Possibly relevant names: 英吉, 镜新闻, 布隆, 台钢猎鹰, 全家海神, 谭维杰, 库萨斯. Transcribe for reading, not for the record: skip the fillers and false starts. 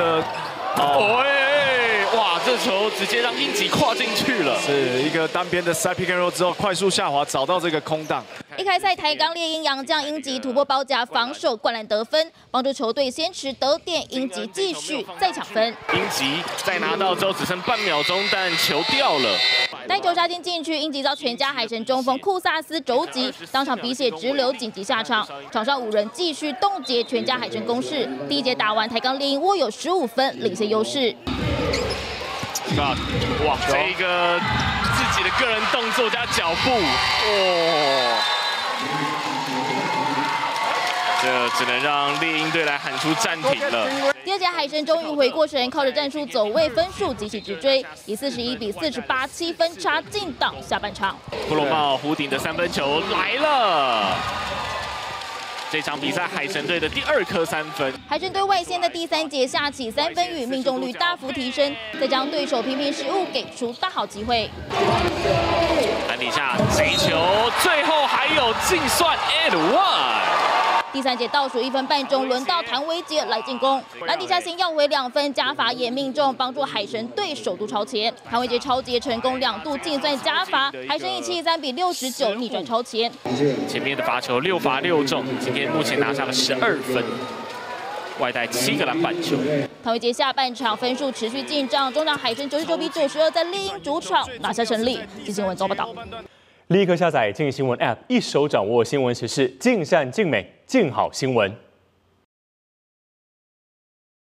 哇！这球直接让英吉跨进去了，是一个单边的塞 pick and roll 之后快速下滑，找到这个空档。一开赛台钢猎鹰洋将英吉突破包夹防守灌篮得分，帮助球队先取得点。英吉继续再抢分，英吉再拿到之后只剩半秒钟，但球掉了。 带球杀进去，英吉遭全家海神中锋库萨斯肘击，当场鼻血直流，紧急下场。场上5人继续冻结全家海神攻势。第一节打完，台钢猎鹰握有15分，领先优势。哇，这个自己的个人动作加脚步，这只能让猎鹰队来喊出暂停了。 第二节，海神终于回过神，靠着战术走位分数急起直追，以41比487分差进到下半场。布隆帽弧顶的3分球来了！这场比赛海神队的第2颗3分。海神队外线在第3节下起3分雨，命中率大幅提升，再将对手频频失误给出大好机会。篮底下贼球，最后还有净算 and 1。 第3节倒数1分半钟，轮到谭维杰来进攻，篮底下先要回2分，加罚也命中，帮助海神队首度超前。谭维杰超节成功，2度净算加罚，海神以73比69逆转超前。前面的罚球6罚6中，今天目前拿下了12分，外带7个篮板球。谭维杰下半场分数持续进账，中场海神99比92在猎鹰主场拿下胜利。金新闻周报道。 立刻下载《镜新闻》App， 一手掌握新闻时事，尽善尽美，尽好新闻。